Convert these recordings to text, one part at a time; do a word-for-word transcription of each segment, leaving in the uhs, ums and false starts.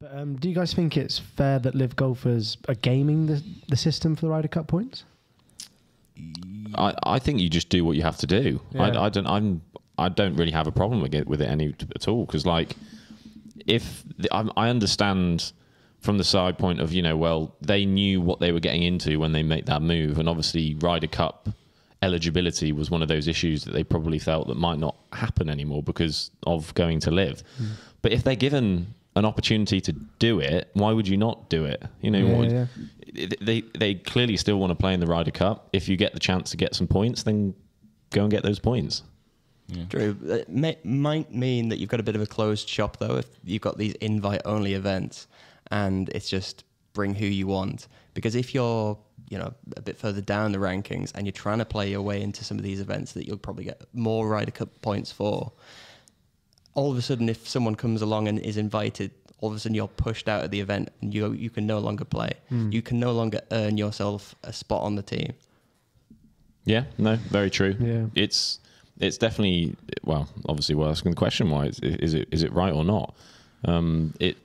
But um, do you guys think it's fair that L I V golfers are gaming the, the system for the Ryder Cup points? I, I think you just do what you have to do. Yeah. I, I don't. I'm. I don't really have a problem with it, with it any at all. Because like, if the, I, I understand from the side point of, you know, well, they knew what they were getting into when they made that move, and obviously Ryder Cup eligibility was one of those issues that they probably felt that might not happen anymore because of going to L I V. Mm. But if they're given an opportunity to do it, why would you not do it? You know, yeah, what, yeah. They they clearly still want to play in the Ryder Cup. If you get the chance to get some points, then go and get those points. Yeah. Drew, it may, might mean that you've got a bit of a closed shop, though, if you've got these invite-only events and it's just bring who you want. Because if you're, you know, a bit further down the rankings and you're trying to play your way into some of these events that you'll probably get more Ryder Cup points for, all of a sudden, if someone comes along and is invited, all of a sudden you're pushed out of the event and you you can no longer play. Mm. You can no longer earn yourself a spot on the team. Yeah, no, very true. Yeah, it's it's definitely, well, obviously we're asking the question why is, is it is it right or not? Um, it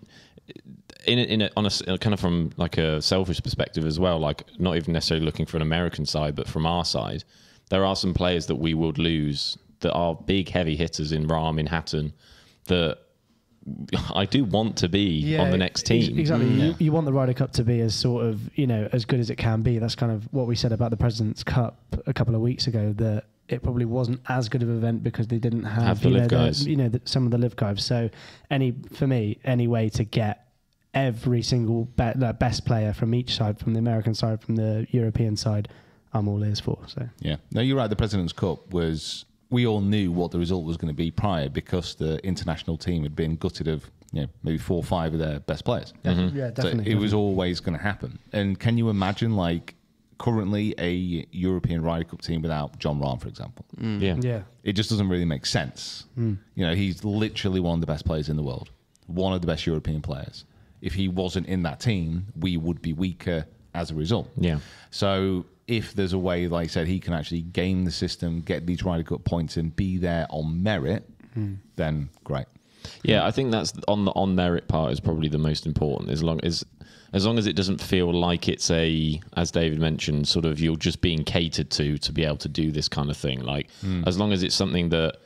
in a, in a, on a kind of from like a selfish perspective as well, like not even necessarily looking for an American side, but from our side, there are some players that we would lose that are big heavy hitters in Rahm, in Hatton, that I do want to be yeah, on the next team. Exactly. Mm. You, you want the Ryder Cup to be as sort of, you know, as good as it can be. That's kind of what we said about the President's Cup a couple of weeks ago, that it probably wasn't as good of an event because they didn't have, have the you, know, guys. The, you know, the, some of the L I V guys. So any, for me, any way to get every single be like best player from each side, from the American side, from the European side, I'm all ears for. So yeah. No, you're right. The President's Cup was... we all knew what the result was going to be prior because the international team had been gutted of, you know, maybe four or five of their best players. Mm-hmm. Yeah, definitely. So it definitely. was always going to happen. And can you imagine, like, currently a European Ryder Cup team without Jon Rahm, for example? Mm. Yeah. yeah. It just doesn't really make sense. Mm. You know, he's literally one of the best players in the world, one of the best European players. If he wasn't in that team, we would be weaker as a result. Yeah. So... if there's a way, like I said, he can actually game the system, get these Ryder Cup points and be there on merit, mm. then great. Yeah, I think that's on the on merit part is probably the most important. As long as as long as it doesn't feel like it's a, as David mentioned, sort of you're just being catered to to be able to do this kind of thing. Like mm. as long as it's something that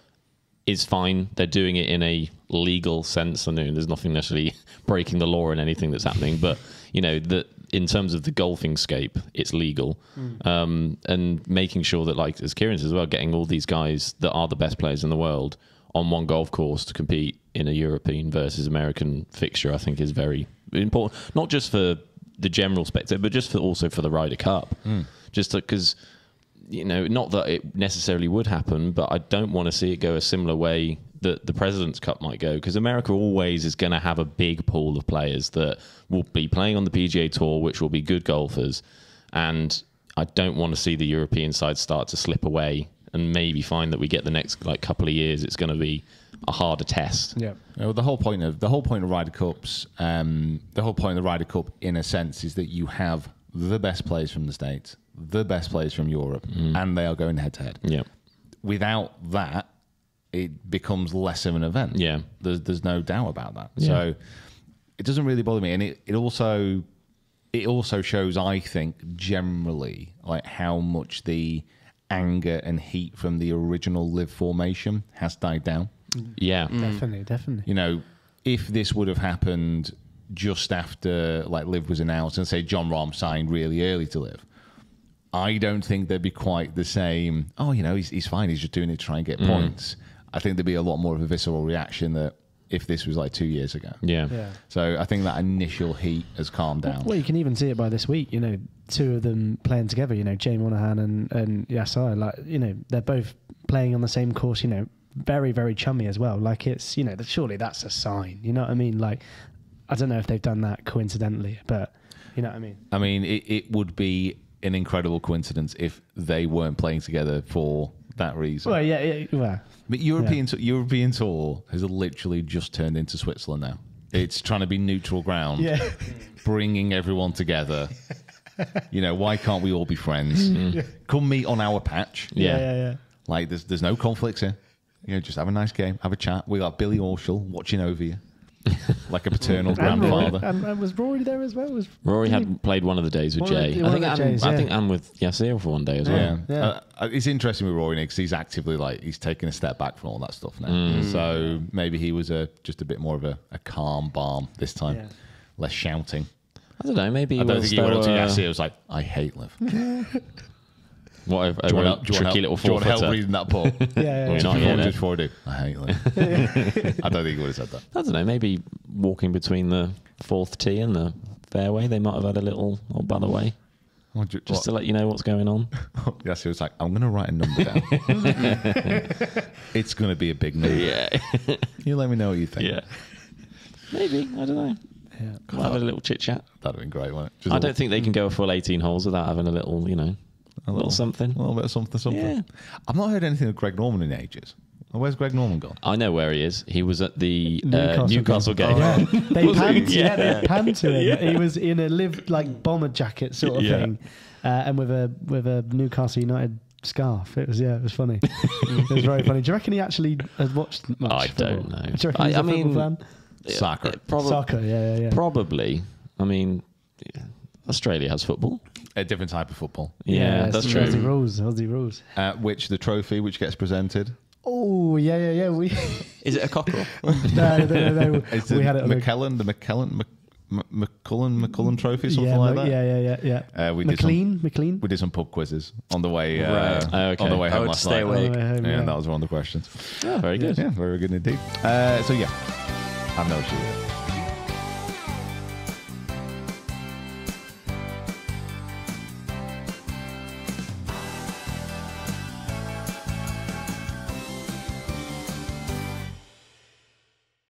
is fine, they're doing it in a legal sense. I mean, there's nothing necessarily breaking the law in anything that's happening, but you know, the in terms of the golfing scape, it's legal. Mm. Um, and making sure that, like, as Kieran says as well, getting all these guys that are the best players in the world on one golf course to compete in a European versus American fixture, I think is very important. Not just for the general spectator, but just for also for the Ryder Cup. Mm. Just because, you know, not that it necessarily would happen, but I don't want to see it go a similar way that the President's Cup might go, because America always is going to have a big pool of players that will be playing on the P G A Tour, which will be good golfers. And I don't want to see the European side start to slip away and maybe find that we get the next like couple of years, it's going to be a harder test. Yeah. Well, the whole point of the whole point of Ryder Cups, um, the whole point of the Ryder Cup, in a sense, is that you have the best players from the States, the best players from Europe, mm. and they are going head to head. Yeah. Without that, it becomes less of an event. Yeah. There's, there's no doubt about that. Yeah. So it doesn't really bother me. And it, it also it also shows, I think, generally, like how much the anger and heat from the original L I V formation has died down. Yeah. Mm. Definitely, definitely. You know, if this would have happened just after like L I V was announced and say Jon Rahm signed really early to L I V, I don't think there'd be quite the same, oh, you know, he's, he's fine, he's just doing it to try and get mm. points. I think there'd be a lot more of a visceral reaction that if this was like two years ago. Yeah. yeah. So I think that initial heat has calmed down. Well, well, you can even see it by this week, you know, two of them playing together, you know, Jay Monaghan and, and Yassir, like, you know, they're both playing on the same course, you know, very, very chummy as well. Like it's, you know, surely that's a sign, you know what I mean? Like, I don't know if they've done that coincidentally, but you know what I mean? I mean, it, it would be an incredible coincidence if they weren't playing together for that reason. Well, yeah, yeah well. But European yeah. European Tour has literally just turned into Switzerland now. It's trying to be neutral ground, yeah. bringing everyone together. You know, why can't we all be friends? Mm. Yeah. Come meet on our patch. Yeah. yeah, yeah, yeah. Like, there's there's no conflicts here. You know, just have a nice game, have a chat. We got Billy Orschel watching over you. like a paternal grandfather. And, and was Rory there as well? Was Rory had he, played one of the days with Jay. The, I, think I'm, Jays, yeah. I think I'm with Yassir for one day as well. Yeah, yeah. Uh, it's interesting with Rory because he's actively like he's taking a step back from all that stuff now. Mm. So maybe he was a just a bit more of a, a calm balm this time, yeah. less shouting. I don't know. Maybe I don't think he went up to Yassir. It was like, I hate L I V. What a, a really help, tricky little four footer. Do you want help reading that poll? yeah, yeah, yeah. Not yet, before I do. I hate L I V. I don't think he would have said that. I don't know. Maybe walking between the fourth tee and the fairway, they might have had a little, oh, by the way, oh, you, just what? to let you know what's going on. Yes, he was like, I'm going to write a number down. It's going to be a big number. Yeah. You let me know what you think. Yeah. Maybe. I don't know. Yeah. We'll have a little chit-chat. That would have been great, wouldn't it? Just I don't think they can go a full eighteen holes without having a little, you know, A little, little something. A little bit of something, something. Yeah. I've not heard anything of Greg Norman in ages. Where's Greg Norman gone? I know where he is. He was at the Newcastle, uh, Newcastle game. Oh, yeah. They panned yeah. yeah, pan to him. Yeah. He was in a live like bomber jacket sort of yeah. thing, uh, and with a with a Newcastle United scarf. It was yeah, it was funny. It was very funny. Do you reckon he actually has watched much? I football? don't know. Do you reckon I, he's I a mean, fan? Soccer. Probably, soccer. Yeah, yeah, yeah. Probably. I mean, yeah. Australia has football. A different type of football. Yeah, yeah that's true. Aussie Rules, Aussie Rules. Uh, which the trophy which gets presented. Oh, yeah, yeah, yeah. We Is it a cockerel? no, no, no, no. Is we it had it McKellen, the McKellen, McCullen, McCullen trophy, something yeah, like that? Yeah, yeah, yeah, yeah. Uh, we McLean, did some, McLean. We did some pub quizzes on the way, uh, right. oh, okay. on the way home last night. Awake. Way home, yeah, yeah. And that was one of the questions. Oh, very good. Yeah, very good indeed. Uh, so, yeah, I've no issue with it.